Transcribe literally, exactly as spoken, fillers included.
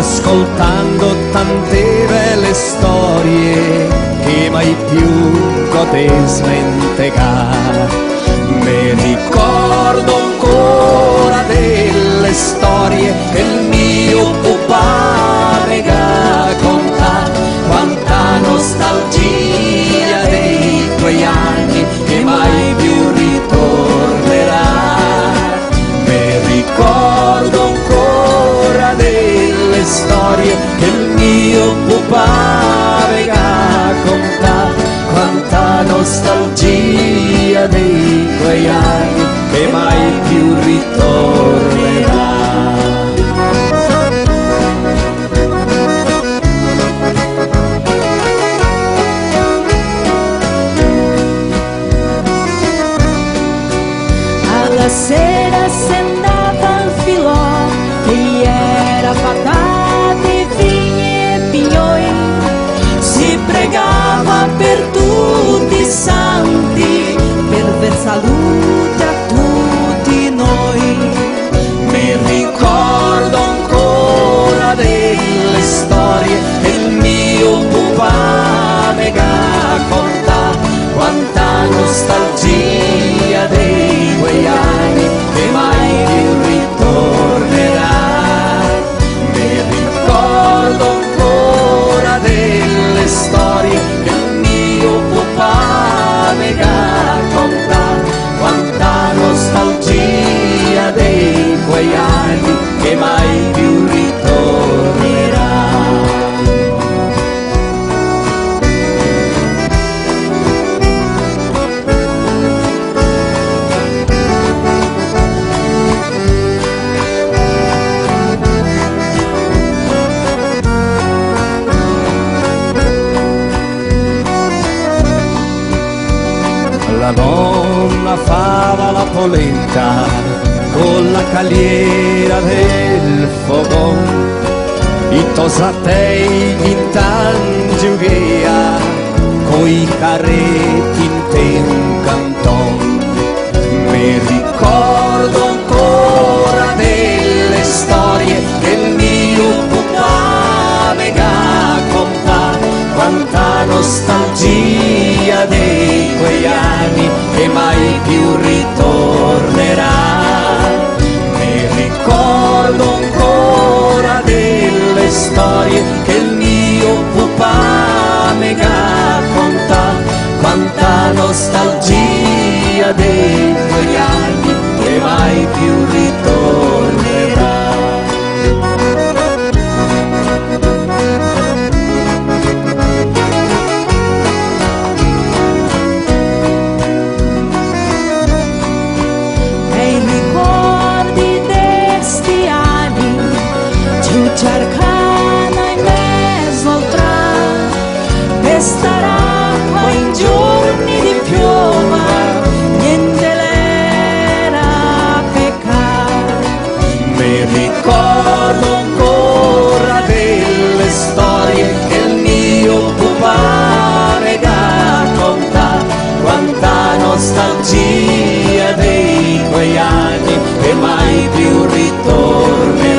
ascoltando tante belle storie che mai più poté smentegare. Mi ricordo ancora delle storie che il mio papà regà contà, quanta nostalgia dei tuoi anni che mai più ritornerà. Mi ricordo ancora delle storie che il mio papà regà contà, quanta nostalgia dei tuoi anni che mai più ritornerà. Alla sera si andava al filò e era patate, vigne e pignoi, si pregava per tutti i santi, per ver salute a tutti noi. Mi ricordo ancora delle storie che il mio papà mi racconta, quanta nostalgia dei quei anni che mai più ritornerà. Mi ricordo ancora delle storie che il mio papà mi racconta, quanta nostalgia dei quei anni che mai più ritornerà. La donna fava la polenta con la caliera del fogón y tosatei intangiuguea coi carretti in te un canton. Mi ricordo ancora delle storie che il mio papà mi racconta, quanta nostalgia dei quei anni che mai più ritornerà. Mi ricordo ancora delle storie che il mio papà mi racconta, quanta nostalgia dei quei anni che mai più ritornerà. Cercana e mezzo oltrà, pesterà ma in giorni di piova, niente l'era peccato. Mi ricordo ancora delle storie che il mio papà mi racconta, quanta nostalgia dei quei anni che mai più ritornerà.